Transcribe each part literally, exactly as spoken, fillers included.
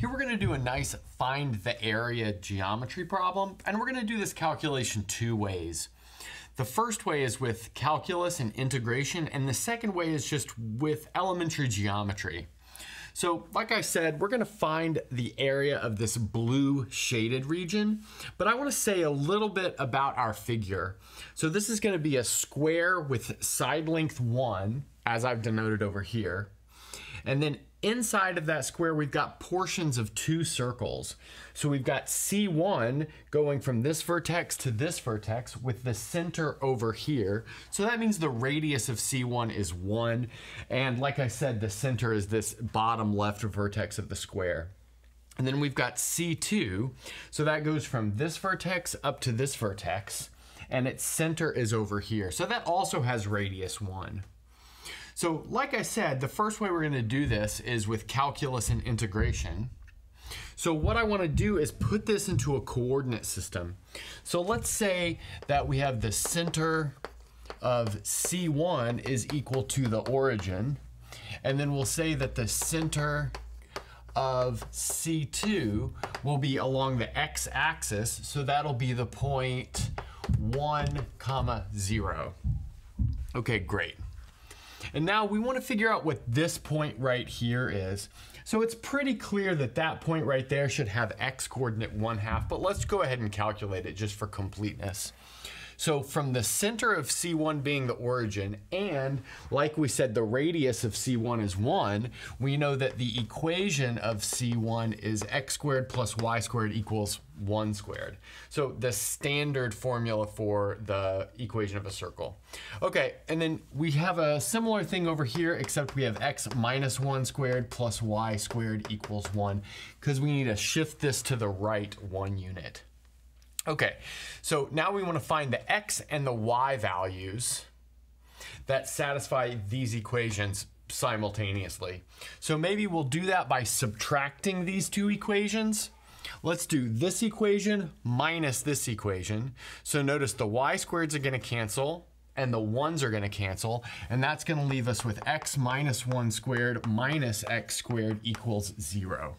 Here we're going to do a nice find the area geometry problem, and we're going to do this calculation two ways. The first way is with calculus and integration, and the second way is just with elementary geometry. So like I said, we're going to find the area of this blue shaded region, but I want to say a little bit about our figure. So this is going to be a square with side length one, as I've denoted over here. And then inside of that square, we've got portions of two circles. So we've got C one going from this vertex to this vertex with the center over here. So that means the radius of C one is one. And like I said, the center is this bottom left vertex of the square. And then we've got C two. So that goes from this vertex up to this vertex, and its center is over here. So that also has radius one. So like I said, the first way we're going to do this is with calculus and integration. So what I want to do is put this into a coordinate system. So let's say that we have the center of C one is equal to the origin, and then we'll say that the center of C two will be along the x-axis, so that'll be the point one comma zero. Okay, great. And now we want to figure out what this point right here is. So it's pretty clear that that point right there should have x coordinate one half, but let's go ahead and calculate it just for completeness. So from the center of C one being the origin, and like we said, the radius of C one is one, we know that the equation of C one is x squared plus y squared equals one squared. So the standard formula for the equation of a circle. Okay, and then we have a similar thing over here, except we have x minus one squared plus y squared equals one, because we need to shift this to the right one unit. Okay, so now we want to find the x and the y values that satisfy these equations simultaneously. So maybe we'll do that by subtracting these two equations. Let's do this equation minus this equation. So notice the y squareds are going to cancel and the ones are going to cancel, and that's going to leave us with x minus one squared minus x squared equals zero.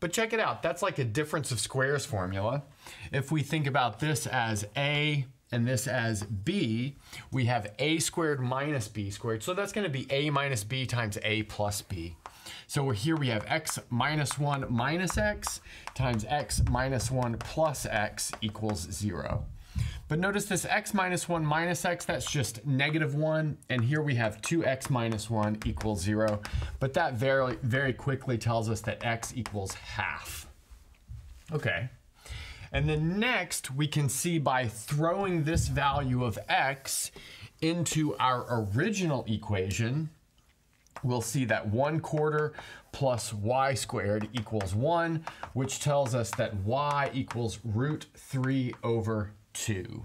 But check it out, that's like a difference of squares formula. If we think about this as a and this as b, we have a squared minus b squared. So that's gonna be a minus b times a plus b. So here we have x minus one minus x times x minus one plus x equals zero. But notice this x minus one minus x, that's just negative one. And here we have two x minus one equals zero. But that very, very quickly tells us that x equals half. Okay. And then next, we can see by throwing this value of x into our original equation, we'll see that one quarter plus y squared equals one, which tells us that y equals root three over two.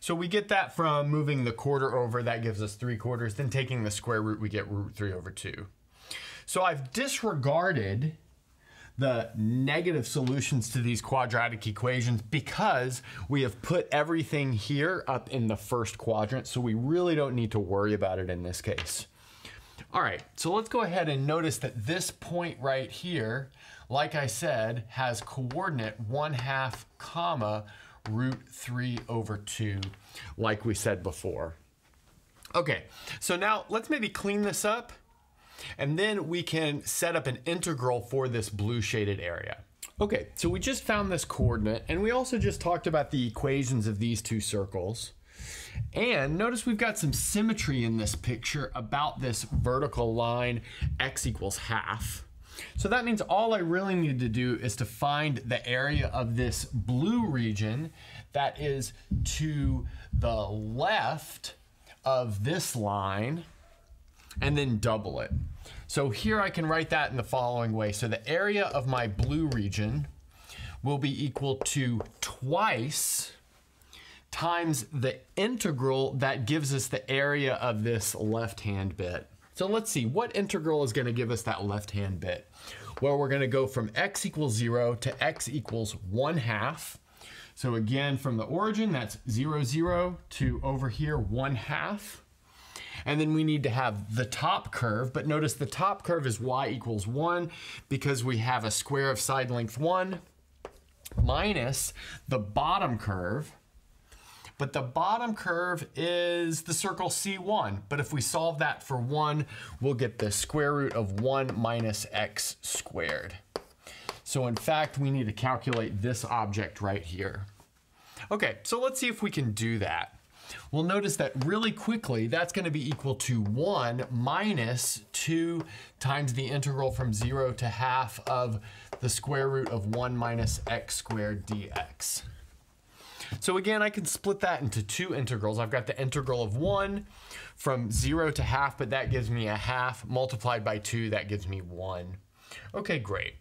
So we get that from moving the quarter over, that gives us three quarters, then taking the square root, we get root three over two. So I've disregarded the negative solutions to these quadratic equations because we have put everything here up in the first quadrant, so we really don't need to worry about it in this case. All right, so let's go ahead and notice that this point right here, like I said, has coordinate one half comma root three over two, like we said before. Okay, so now let's maybe clean this up, and then we can set up an integral for this blue shaded area. Okay, so we just found this coordinate, and we also just talked about the equations of these two circles. And notice we've got some symmetry in this picture about this vertical line, x equals half. So that means all I really need to do is to find the area of this blue region that is to the left of this line and then double it. So here I can write that in the following way. So the area of my blue region will be equal to twice times the integral that gives us the area of this left-hand bit. So let's see, what integral is going to give us that left-hand bit? Well, we're going to go from x equals zero to x equals one half. So again, from the origin, that's zero, zero, to over here, one half. And then we need to have the top curve, but notice the top curve is y equals one because we have a square of side length one minus the bottom curve, but the bottom curve is the circle C one. But if we solve that for one, we'll get the square root of one minus x squared. So in fact, we need to calculate this object right here. Okay, so let's see if we can do that. We'll notice that really quickly, that's gonna be equal to one minus two times the integral from zero to half of the square root of one minus x squared dx. So again, I can split that into two integrals. I've got the integral of one from zero to half, but that gives me a half multiplied by two, that gives me one. Okay, great.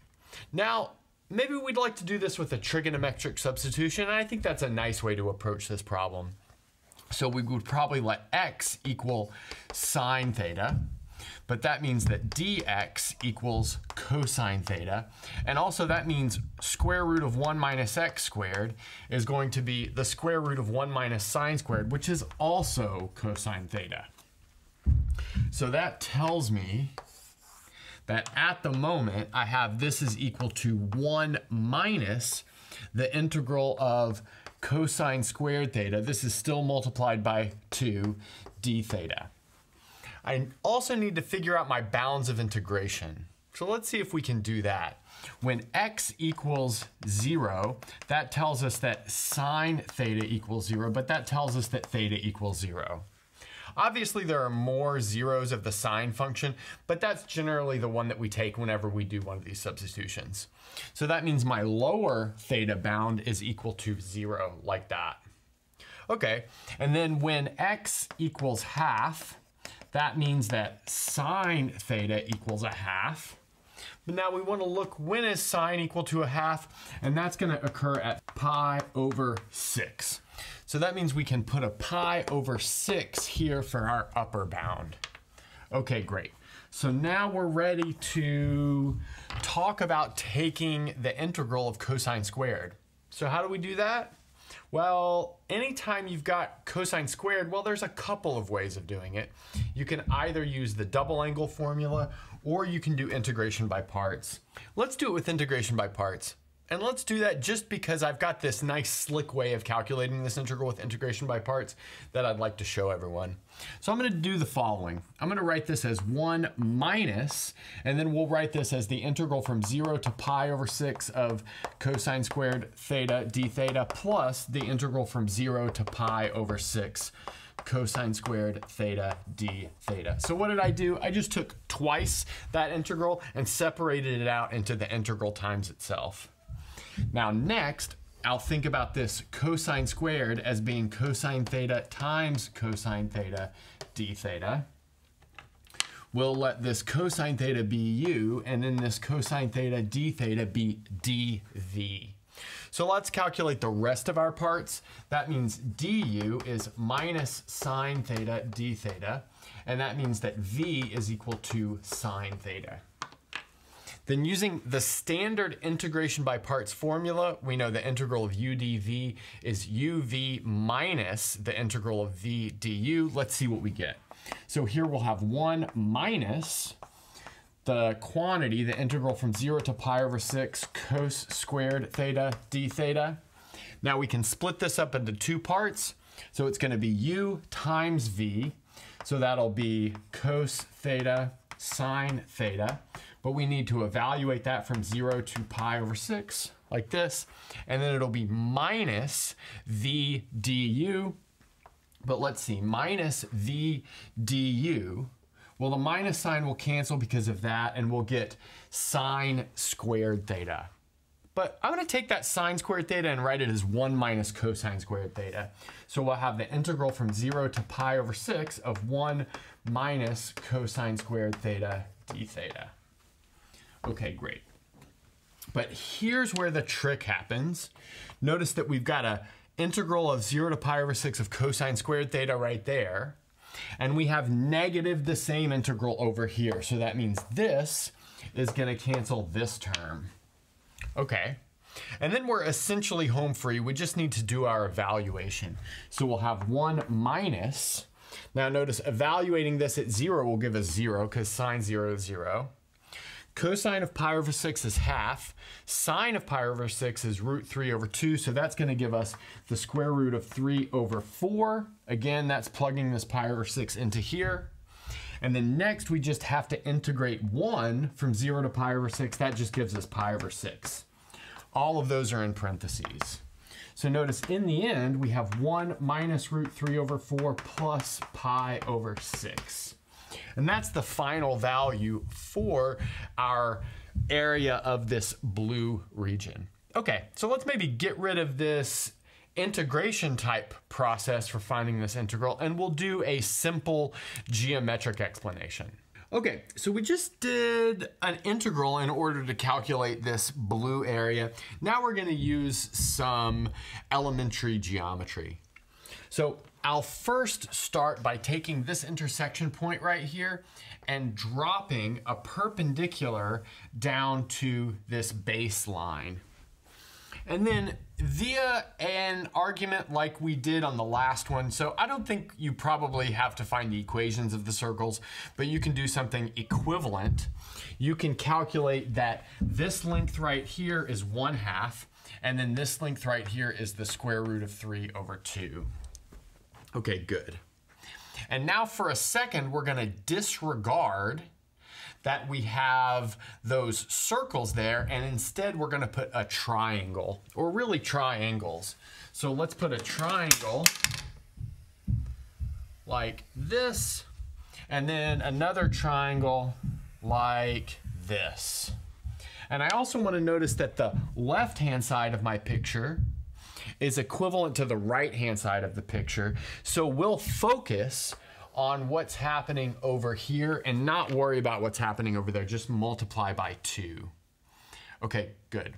Now, maybe we'd like to do this with a trigonometric substitution, and I think that's a nice way to approach this problem. So we would probably let x equal sine theta, but that means that dx equals cosine theta. And also that means square root of one minus x squared is going to be the square root of one minus sine squared, which is also cosine theta. So that tells me that at the moment I have this is equal to one minus the integral of cosine squared theta. This is still multiplied by two d theta. I also need to figure out my bounds of integration. So let's see if we can do that. When x equals zero, that tells us that sine theta equals zero, but that tells us that theta equals zero. Obviously, there are more zeros of the sine function, but that's generally the one that we take whenever we do one of these substitutions. So that means my lower theta bound is equal to zero, like that. Okay, and then when x equals half, that means that sine theta equals a half. But now we want to look when is sine equal to a half, and that's going to occur at pi over six. So that means we can put a pi over six here for our upper bound. Okay, great. So now we're ready to talk about taking the integral of cosine squared. So how do we do that? Well, anytime you've got cosine squared, well, there's a couple of ways of doing it. You can either use the double angle formula, or you can do integration by parts. Let's do it with integration by parts. And let's do that just because I've got this nice slick way of calculating this integral with integration by parts that I'd like to show everyone. So I'm gonna do the following. I'm gonna write this as one minus, and then we'll write this as the integral from zero to pi over six of cosine squared theta d theta plus the integral from zero to pi over six cosine squared theta d theta. So what did I do? I just took twice that integral and separated it out into the integral times itself. Now next, I'll think about this cosine squared as being cosine theta times cosine theta d theta. We'll let this cosine theta be u, and then this cosine theta d theta be dv. So let's calculate the rest of our parts. That means du is minus sine theta d theta, and that means that v is equal to sine theta. Then using the standard integration by parts formula, we know the integral of u dv is uv minus the integral of v du. Let's see what we get. So here we'll have one minus the quantity, the integral from zero to pi over six cos squared theta d theta. Now we can split this up into two parts. So it's gonna be u times v. So that'll be cos theta sine theta, but we need to evaluate that from zero to pi over six, like this, and then it'll be minus v du, but let's see, minus v du. Well, the minus sign will cancel because of that, and we'll get sine squared theta. But I'm gonna take that sine squared theta and write it as one minus cosine squared theta. So we'll have the integral from zero to pi over six of one minus cosine squared theta d theta. Okay, great. But here's where the trick happens. Notice that we've got an integral of zero to pi over six of cosine squared theta right there. And we have negative the same integral over here. So that means this is gonna cancel this term. Okay. And then we're essentially home free. We just need to do our evaluation. So we'll have one minus Now notice evaluating this at zero will give us zero because sine zero is zero. Cosine of pi over six is half. Sine of pi over six is root three over two. So that's gonna give us the square root of three over four. Again, that's plugging this pi over six into here. And then next we just have to integrate one from zero to pi over six. That just gives us pi over six. All of those are in parentheses. So notice in the end, we have one minus root three over four plus pi over six. And that's the final value for our area of this blue region. Okay, so let's maybe get rid of this integration type process for finding this integral, and we'll do a simple geometric explanation. Okay, so we just did an integral in order to calculate this blue area. Now we're gonna use some elementary geometry. So I'll first start by taking this intersection point right here and dropping a perpendicular down to this baseline. And then via an argument like we did on the last one, so I don't think you probably have to find the equations of the circles, but you can do something equivalent. You can calculate that this length right here is one half, and then this length right here is the square root of three over two. Okay, good. And now for a second, we're gonna disregard that we have those circles there, and instead we're gonna put a triangle, or really triangles. So let's put a triangle like this, and then another triangle like this. And I also wanna notice that the left-hand side of my picture is equivalent to the right-hand side of the picture. So we'll focus on what's happening over here and not worry about what's happening over there, just multiply by two. Okay, good.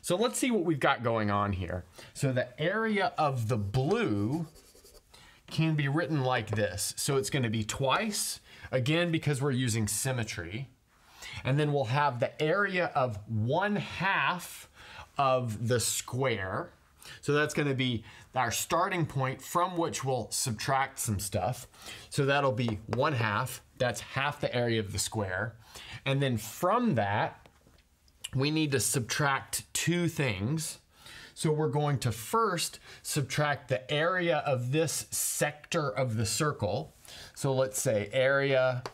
So let's see what we've got going on here. So the area of the blue can be written like this. So it's gonna be twice, again, because we're using symmetry. And then we'll have the area of one half of the square. So that's gonna be our starting point from which we'll subtract some stuff. So that'll be one half, that's half the area of the square. And then from that, we need to subtract two things. So we're going to first subtract the area of this sector of the circle. So let's say area,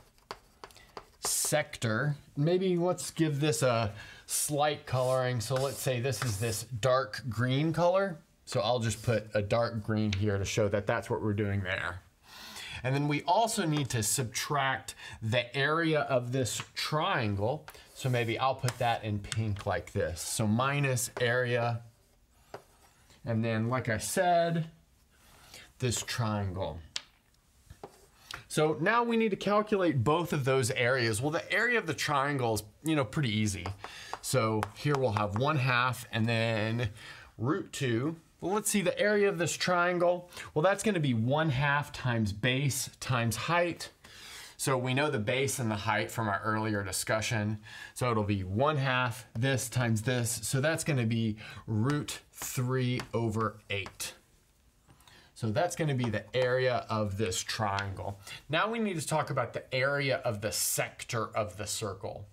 sector. Maybe let's give this a slight coloring. So let's say this is this dark green color. So I'll just put a dark green here to show that that's what we're doing there. And then we also need to subtract the area of this triangle. So maybe I'll put that in pink like this. So minus area. And then, like I said, this triangle. So now we need to calculate both of those areas. Well, the area of the triangle is, you know, pretty easy. So here we'll have one half and then root two. Well, let's see the area of this triangle. Well, that's gonna be one half times base times height. So we know the base and the height from our earlier discussion. So it'll be one half this times this. So that's gonna be root three over eight. So that's gonna be the area of this triangle. Now we need to talk about the area of the sector of the circle.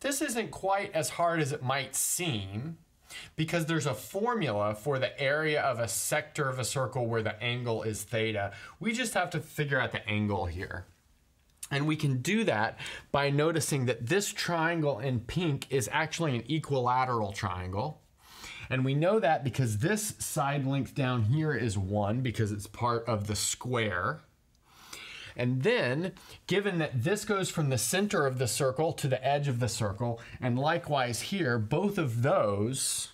This isn't quite as hard as it might seem because there's a formula for the area of a sector of a circle where the angle is theta. We just have to figure out the angle here. And we can do that by noticing that this triangle in pink is actually an equilateral triangle. And we know that because this side length down here is one because it's part of the square. And then, given that this goes from the center of the circle to the edge of the circle, and likewise here, both of those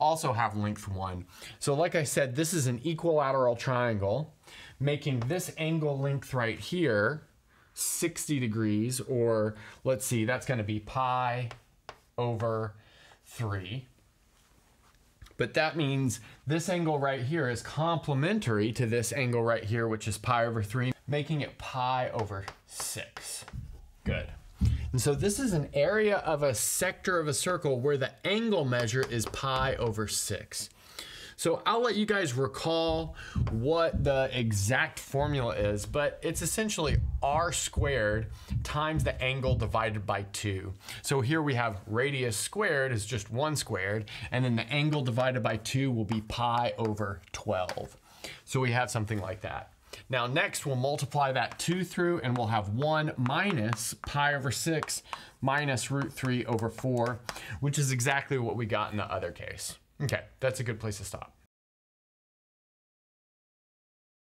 also have length one. So like I said, this is an equilateral triangle, making this angle length right here sixty degrees, or let's see, that's gonna be pi over three. But that means this angle right here is complementary to this angle right here, which is pi over three, making it pi over six. Good. And so this is an area of a sector of a circle where the angle measure is pi over six. So I'll let you guys recall what the exact formula is, but it's essentially r squared times the angle divided by two. So here we have radius squared is just one squared, and then the angle divided by two will be pi over twelve. So we have something like that. Now next we'll multiply that two through and we'll have one minus pi over six minus root three over four, which is exactly what we got in the other case. Okay, that's a good place to stop.